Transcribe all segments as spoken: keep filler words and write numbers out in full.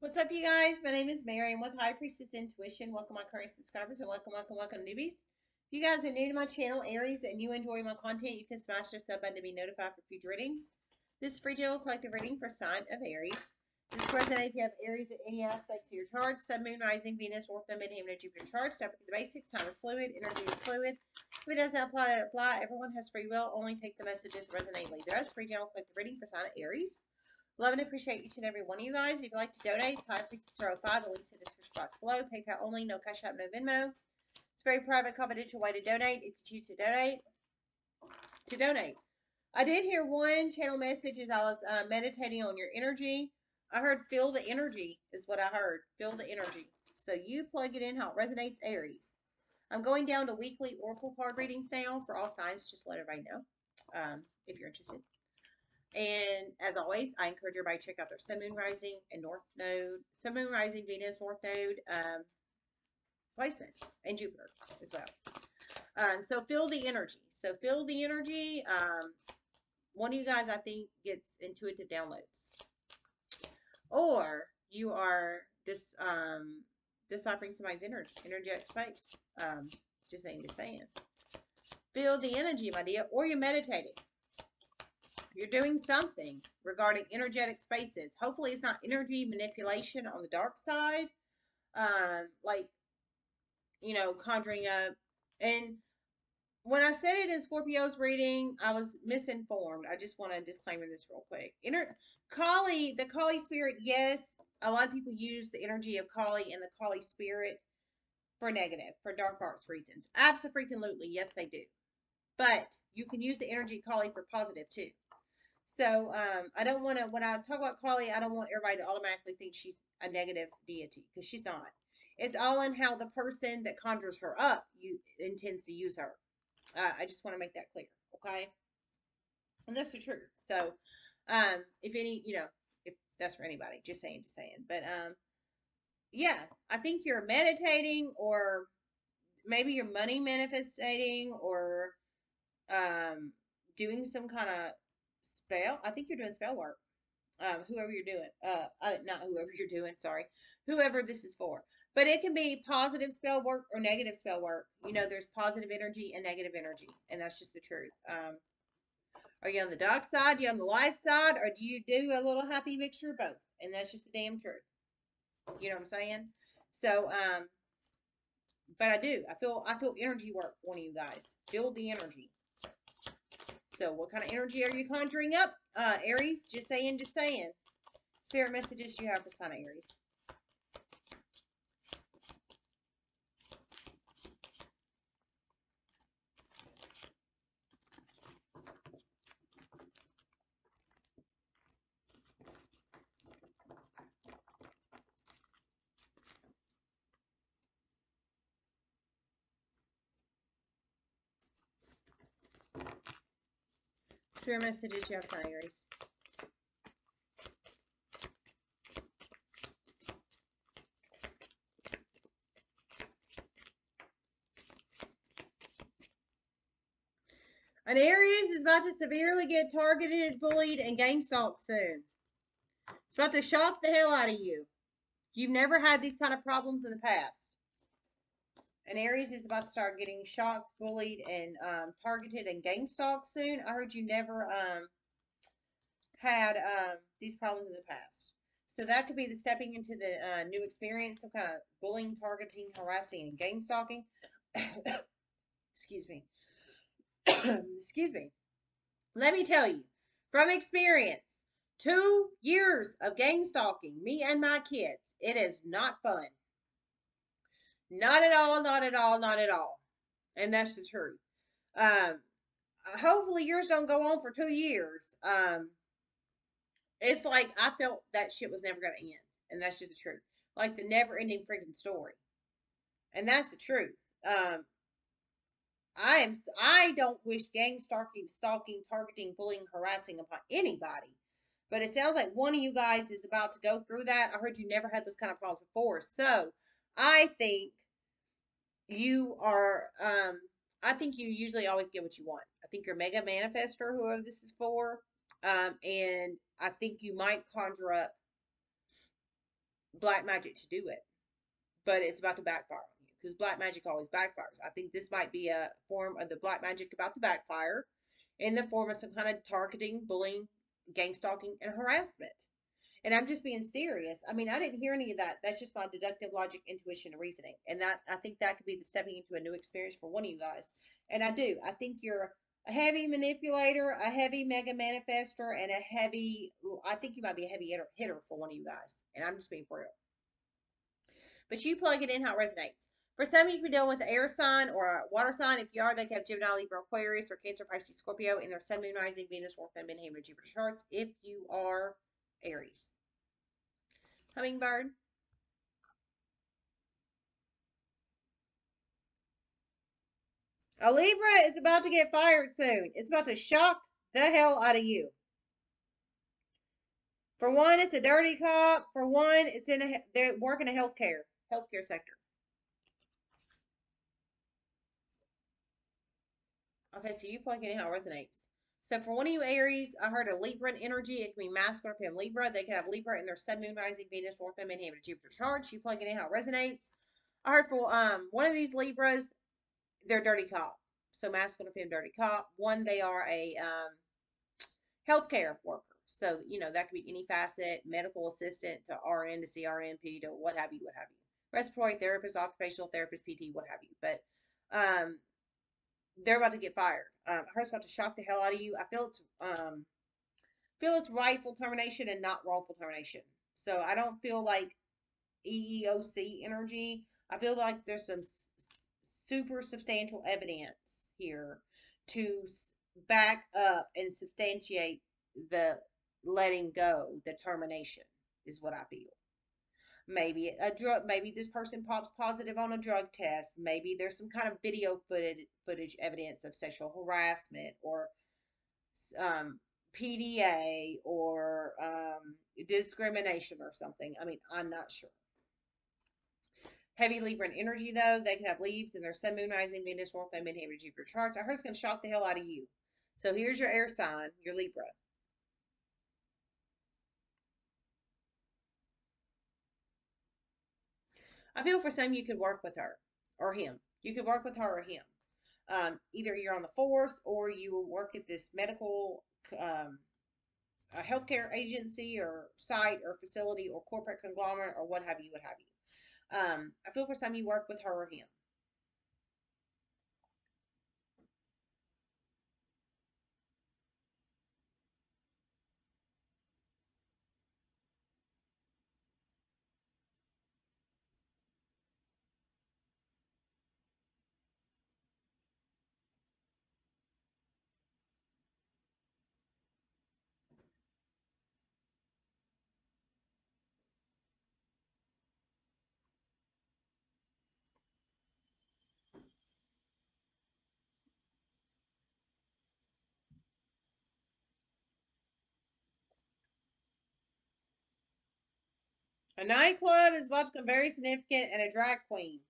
What's up, you guys? My name is Mary. I'm with High Priestess Intuition. Welcome, my current subscribers, and welcome, welcome, welcome, newbies. If you guys are new to my channel, Aries, and you enjoy my content, you can smash the sub button to be notified for future readings. This is free general collective reading for sign of Aries. This resonates if you have Aries in any aspects of your chart, sun, moon, rising, Venus, ortho, midheaven, and Jupiter charts. Start with the basics. Time is fluid. Energy is fluid. If it doesn't apply, it apply. Everyone has free will. Only take the messages that resonate. Leave the rest. Free general collective reading for sign of Aries. Love and appreciate each and every one of you guys. If you'd like to donate, it's High Priestess zero five. The link's in the description box below. PayPal only, no Cash App, no Venmo. It's a very private, confidential way to donate if you choose to donate. To donate. I did hear one channel message as I was uh, meditating on your energy. I heard feel the energy is what I heard. Feel the energy. So you plug it in how it resonates, Aries. I'm going down to weekly oracle card readings now for all signs. Just let everybody know um, if you're interested. And as always, I encourage everybody to check out their Sun, Moon, Rising, and North Node, Sun, Moon, Rising, Venus, North Node um, placements, and Jupiter as well. Um, so feel the energy. So feel the energy. Um, one of you guys, I think, gets intuitive downloads, or you are dis um, deciphering somebody's energy, energetic space. Um, just saying, just saying. Feel the energy, my dear, or you're meditating. You're doing something regarding energetic spaces. Hopefully it's not energy manipulation on the dark side. Um, like, you know, conjuring up. And when I said it in Scorpio's reading, I was misinformed. I just want to disclaimer this real quick. Inner Kali, the Kali spirit, yes, a lot of people use the energy of Kali and the Kali spirit for negative, for dark arts reasons. Abso-freaking-lutely, yes, they do. But you can use the energy Kali for positive, too. So, um, I don't want to, when I talk about Kali, I don't want everybody to automatically think she's a negative deity, because she's not. It's all in how the person that conjures her up you, intends to use her. Uh, I just want to make that clear, okay? And that's the truth. So, um, if any, you know, if that's for anybody, just saying, just saying. But, um, yeah, I think you're meditating, or maybe you're money manifesting, or um, doing some kind of spell. I think you're doing spell work. Um, whoever you're doing, uh, uh, not whoever you're doing, sorry, whoever this is for. But it can be positive spell work or negative spell work. You know, there's positive energy and negative energy, and that's just the truth. Um, are you on the dark side? Are you on the light side? Or do you do a little happy mixture of both? And that's just the damn truth. You know what I'm saying? So, um, but I do. I feel, I feel energy work, one of you guys. Build the energy. So what kind of energy are you conjuring up, uh, Aries? Just saying, just saying. Spirit messages you have for sign of Aries. Your messages you have for Aries. An Aries is about to severely get targeted, bullied, and gang stalked soon. It's about to shock the hell out of you. You've never had these kind of problems in the past. An Aries is about to start getting shocked, bullied, and um, targeted and gang stalked soon. I heard you never um, had um, these problems in the past. So that could be the stepping into the uh, new experience, some kind of bullying, targeting, harassing, and gang stalking. Excuse me. Excuse me. Let me tell you, from experience, two years of gang stalking, me and my kids, it is not fun. Not at all, not at all, not at all. And that's the truth. Um, hopefully yours don't go on for two years. Um, it's like I felt that shit was never going to end. And that's just the truth. Like the never-ending freaking story. And that's the truth. Um, I am. I don't wish gang stalking, stalking, targeting, bullying, harassing upon anybody. But it sounds like one of you guys is about to go through that. I heard you never had those kind of problems before. So, I think you are, um, I think you usually always get what you want. I think you're a mega manifester, whoever this is for. Um, and I think you might conjure up black magic to do it, but it's about to backfire on you because black magic always backfires. I think this might be a form of the black magic about to backfire in the form of some kind of targeting, bullying, gang stalking, and harassment. And I'm just being serious. I mean, I didn't hear any of that. That's just my deductive logic, intuition, and reasoning. And that I think that could be the stepping into a new experience for one of you guys. And I do. I think you're a heavy manipulator, a heavy mega manifester, and a heavy, I think you might be a heavy hitter for one of you guys. And I'm just being for real. But you plug it in how it resonates. For some of you, if you're dealing with an air sign or a water sign, if you are, they can have Gemini, Libra, Aquarius, or Cancer, Pisces, Scorpio, in their Sun, Moon, Rising, Venus, North, and Jupiter charts. If you are Aries. Hummingbird. A Libra is about to get fired soon. It's about to shock the hell out of you. For one, it's a dirty cop. For one, it's in a, they're working in a healthcare, healthcare sector. Okay, so you plug in how it resonates. So for one of you Aries, I heard a Libra in energy. It can be Masculine Libra. They can have Libra in their Sun, Moon, Rising, Venus, North, and Jupiter charts. You plug it in how it resonates. I heard for um one of these Libras, they're dirty cop. So Masculine dirty cop. One, they are a um healthcare worker. So you know that could be any facet, medical assistant to R N to C R N P to what have you, what have you. Respiratory therapist, occupational therapist, P T, what have you. But um. They're about to get fired. Um, I heard it's about to shock the hell out of you. I feel it's um, feel it's rightful termination and not wrongful termination. So I don't feel like E E O C energy. I feel like there's some super substantial evidence here to back up and substantiate the letting go, the termination is what I feel. Maybe a drug, maybe this person pops positive on a drug test. Maybe there's some kind of video footage, footage evidence of sexual harassment or um, P D A or um, discrimination or something. I mean, I'm not sure. Heavy Libra in energy, though. They can have leaves in their Sun, Moon, Rising, Venus, North, and Midheaven Jupiter charts. I heard it's going to shock the hell out of you. So here's your air sign, your Libra. I feel for some you could work with her or him. You could work with her or him. Um, either you're on the force or you will work at this medical um, a healthcare agency or site or facility or corporate conglomerate or what have you, what have you. Um, I feel for some you work with her or him. A nightclub is about to become very significant and a drag queen.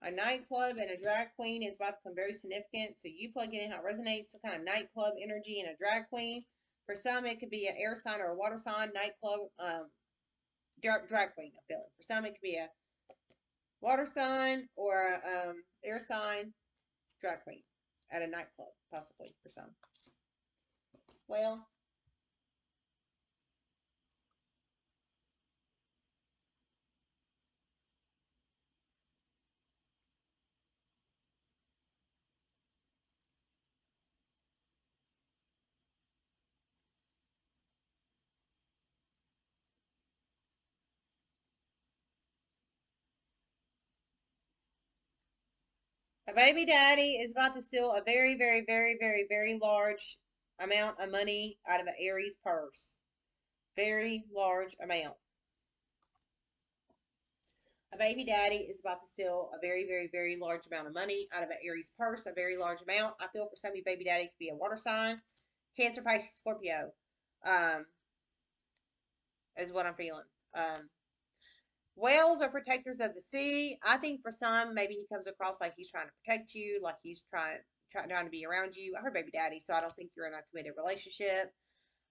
A nightclub and a drag queen is about to become very significant. So you plug in how it resonates, some kind of nightclub energy and a drag queen. For some, it could be an air sign or a water sign, nightclub, um, drag, drag queen, I'm feeling. For some, it could be a water sign or a, um, air sign, drag queen at a nightclub, possibly, for some. Well, a baby daddy is about to steal a very, very, very, very, very large amount of money out of an Aries purse. Very large amount. A baby daddy is about to steal a very, very, very large amount of money out of an Aries purse. A very large amount. I feel for some of you, baby daddy could be a water sign. Cancer, Pisces, Scorpio. Um, is what I'm feeling. Um. Whales are protectors of the sea. I think for some, maybe he comes across like he's trying to protect you, like he's trying try, trying to be around you. I heard baby daddy, so I don't think you're in a committed relationship.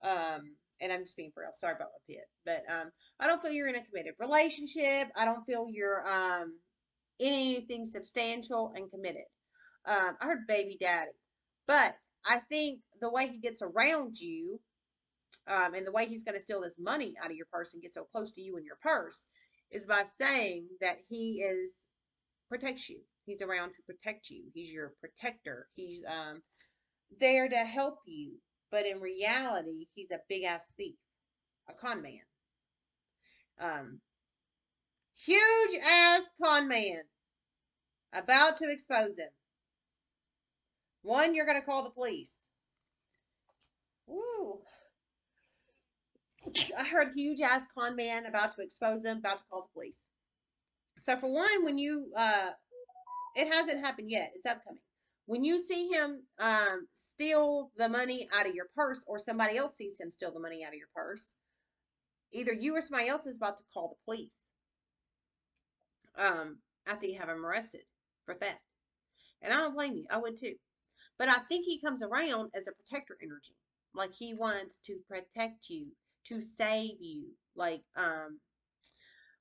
Um, and I'm just being for real. Sorry about my pit, but um, I don't feel you're in a committed relationship. I don't feel you're um in anything substantial and committed. Um, I heard baby daddy, but I think the way he gets around you, um, and the way he's going to steal this money out of your purse and get so close to you in your purse, is by saying that he is protects you. He's around to protect you. He's your protector. He's um there to help you. But in reality, he's a big-ass thief, a con man. Um, huge-ass con man. About to expose him. One, you're going to call the police. Woo. I heard huge-ass con man, about to expose him, about to call the police. So for one, when you, uh, it hasn't happened yet. It's upcoming. When you see him um, steal the money out of your purse, or somebody else sees him steal the money out of your purse, either you or somebody else is about to call the police um, after you have him arrested for theft. And I don't blame you. I would too. But I think he comes around as a protector energy. Like he wants to protect you, to save you. Like, um,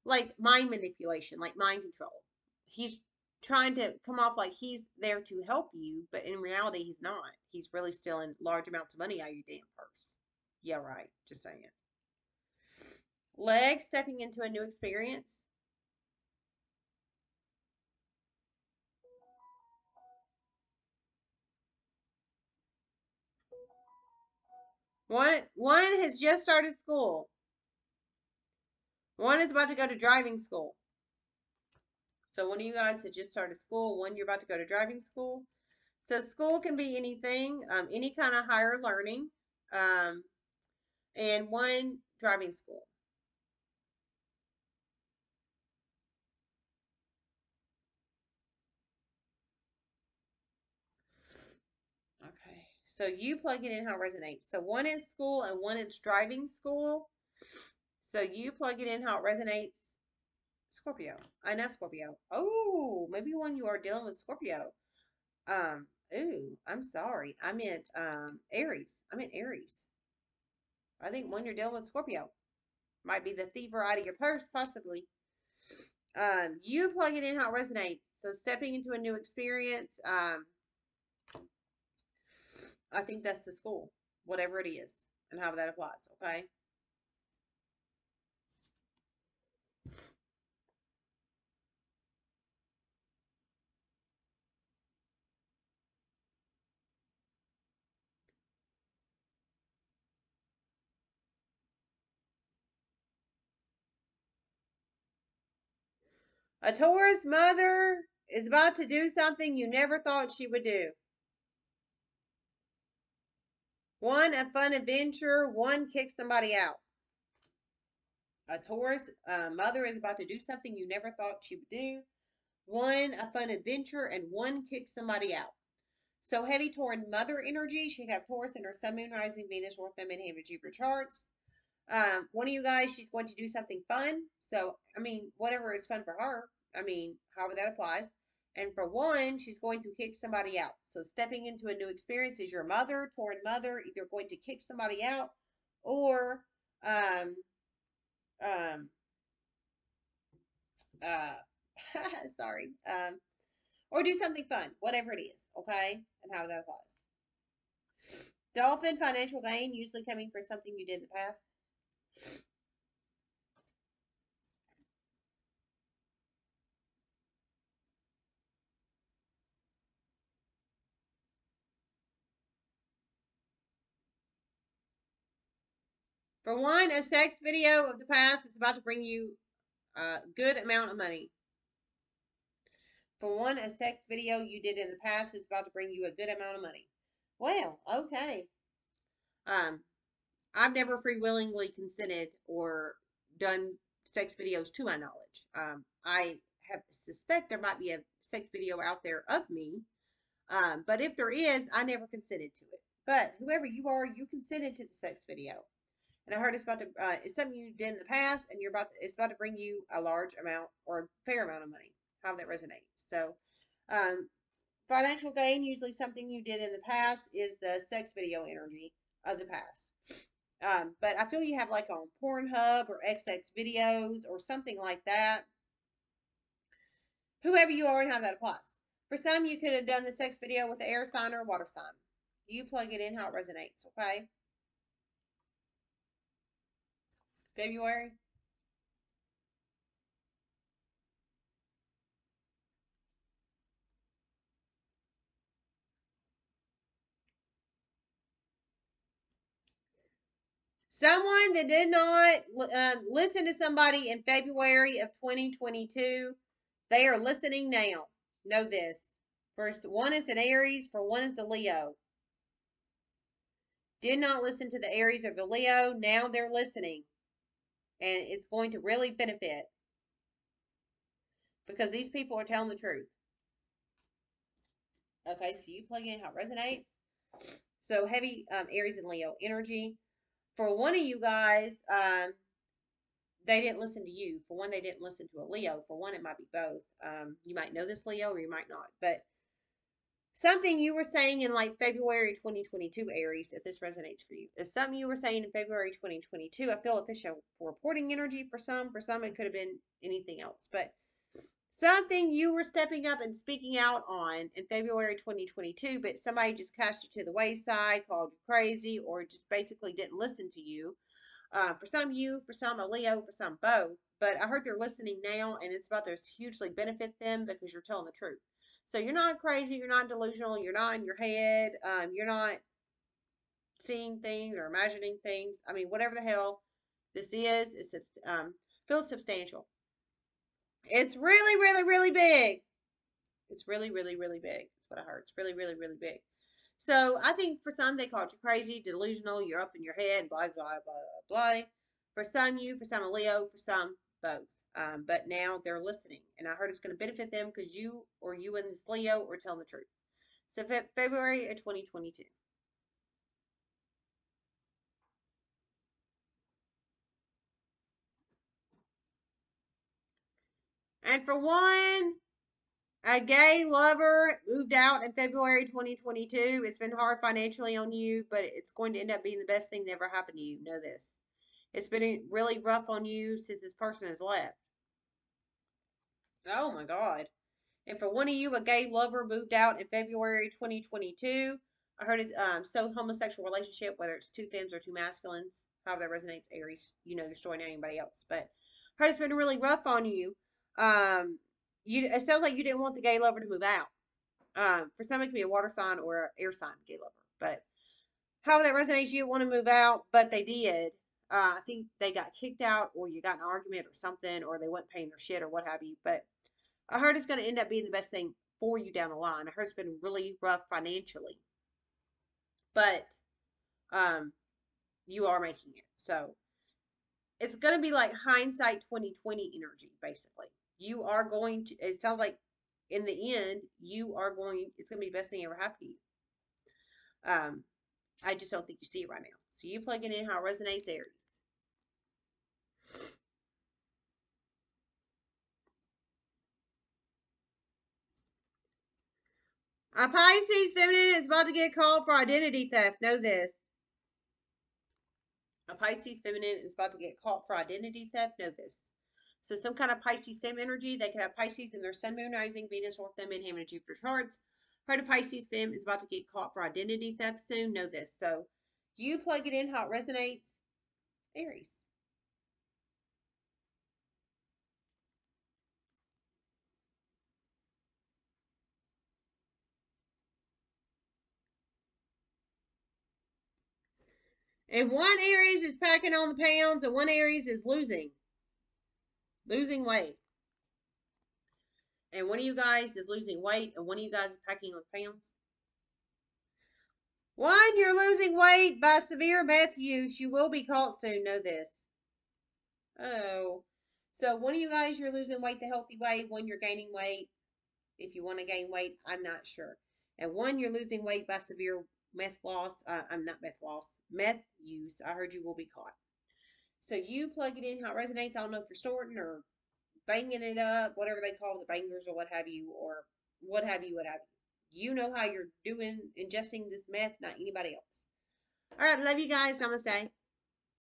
like mind manipulation, like mind control. He's trying to come off like he's there to help you, but in reality, he's not. He's really stealing large amounts of money out of your damn purse. Yeah, right. Just saying. Leg, stepping into a new experience. One, one has just started school. One is about to go to driving school. So one of you guys had just started school. One, you're about to go to driving school. So school can be anything, um, any kind of higher learning. Um, and one, driving school. Okay. So you plug it in how it resonates. So one is school and one is driving school. So you plug it in how it resonates. Scorpio. I know Scorpio. Oh, maybe when you are dealing with Scorpio. Um, ooh, I'm sorry. I meant um Aries. I meant Aries. I think when you're dealing with Scorpio, might be the thiever out of your purse, possibly. Um, you plug it in how it resonates. So stepping into a new experience, um I think that's the school, whatever it is, and how that applies, okay? A Taurus mother is about to do something you never thought she would do. One, a fun adventure. One, kick somebody out. A Taurus uh, mother is about to do something you never thought she would do. One, a fun adventure, and one, kick somebody out. So heavy Taurus mother energy. She could have Taurus in her sun, moon, rising, Venus, North Node, and Hammer Jupiter charts. Um, one of you guys, she's going to do something fun. So, I mean, whatever is fun for her, I mean, however that applies. And for one, she's going to kick somebody out. So stepping into a new experience is your mother, toward mother, either going to kick somebody out or, um, um, uh, sorry, um, or do something fun, whatever it is. Okay. And how that applies. Dolphin, financial gain, usually coming for something you did in the past. For one, a sex video of the past is about to bring you a good amount of money. For one, a sex video you did in the past is about to bring you a good amount of money. Well, okay. Um, I've never free willingly consented or done sex videos to my knowledge. Um, I have suspect there might be a sex video out there of me. Um, but if there is, I never consented to it. But whoever you are, you consented to the sex video. And I heard it's about to, uh, it's something you did in the past and you're about to, it's about to bring you a large amount or a fair amount of money. How that resonates. So, um, financial gain, usually something you did in the past is the sex video energy of the past. Um, but I feel you have like on Pornhub or X X videos or something like that. Whoever you are and how that applies. For some, you could have done the sex video with an air sign or a water sign. You plug it in how it resonates, okay? February. Someone that did not um, listen to somebody in February of twenty twenty-two, they are listening now. Know this. For one, it's an Aries. For one, it's a Leo. Did not listen to the Aries or the Leo. Now they're listening. And it's going to really benefit. Because these people are telling the truth. Okay, so you plug in how it resonates. So heavy um, Aries and Leo energy. For one of you guys, um, they didn't listen to you. For one, they didn't listen to a Leo. For one, it might be both. Um, you might know this Leo or you might not. But something you were saying in like February twenty twenty-two, Aries, if this resonates for you. If something you were saying in February twenty twenty-two, I feel official reporting energy for some. For some, it could have been anything else. But something you were stepping up and speaking out on in February twenty twenty-two, but somebody just cast you to the wayside, called you crazy, or just basically didn't listen to you. Uh, for some you, for some a Leo, for some both. But I heard they're listening now, and it's about to hugely benefit them because you're telling the truth. So you're not crazy, you're not delusional, you're not in your head, um, you're not seeing things or imagining things. I mean, whatever the hell this is, it's um, feels substantial. It's really, really, really big. It's really, really, really big. That's what I heard. It's really, really, really big. So I think for some, they called you crazy, delusional, you're up in your head, blah, blah, blah, blah. For some, you. For some, a Leo. For some, both. Um, but now they're listening. And I heard it's going to benefit them because you or you and this Leo are telling the truth. So fe February of twenty twenty-two. And for one, a gay lover moved out in February twenty twenty-two. It's been hard financially on you, but it's going to end up being the best thing that ever happened to you. Know this. It's been really rough on you since this person has left. Oh, my God. And for one of you, a gay lover moved out in February twenty twenty-two. I heard it's um, so homosexual relationship, whether it's two femmes or two masculines, however that resonates, Aries. You know your story, not anybody else. But I heard it's been really rough on you. Um, you, it sounds like you didn't want the gay lover to move out. Um, for some, it can be a water sign or an air sign gay lover, but however that resonates, you didn't want to move out, but they did. Uh, I think they got kicked out or you got an argument or something, or they weren't paying their shit or what have you, but I heard it's going to end up being the best thing for you down the line. I heard it's been really rough financially, but, um, you are making it. So it's going to be like hindsight twenty twenty energy, basically. You are going to, it sounds like in the end, you are going, it's going to be the best thing ever happened to you. Um, I just don't think you see it right now. So you plug it in how it resonates, Aries. A Pisces feminine is about to get called for identity theft. Know this. A Pisces feminine is about to get caught for identity theft. Know this. So some kind of Pisces fem energy. They could have Pisces in their sun, moon, rising, Venus, or them in Ham and Jupiter charts. Heard a Pisces fem is about to get caught for identity theft soon. Know this. So you plug it in how it resonates, Aries. And one Aries is packing on the pounds, and one Aries is losing. Losing weight. And one of you guys is losing weight, and one of you guys is packing on pounds. One, you're losing weight by severe meth use. You will be caught soon. Know this. Oh. So one of you guys, you're losing weight the healthy way. One, you're gaining weight. If you want to gain weight, I'm not sure. And one, you're losing weight by severe meth loss. Uh, I'm not meth loss. Meth use. I heard you will be caught. So you plug it in how it resonates. I don't know if you're snorting or banging it up, whatever they call the bangers or what have you, or what have you, what have you. You know how you're doing, ingesting this meth, not anybody else. All right, love you guys. Namaste.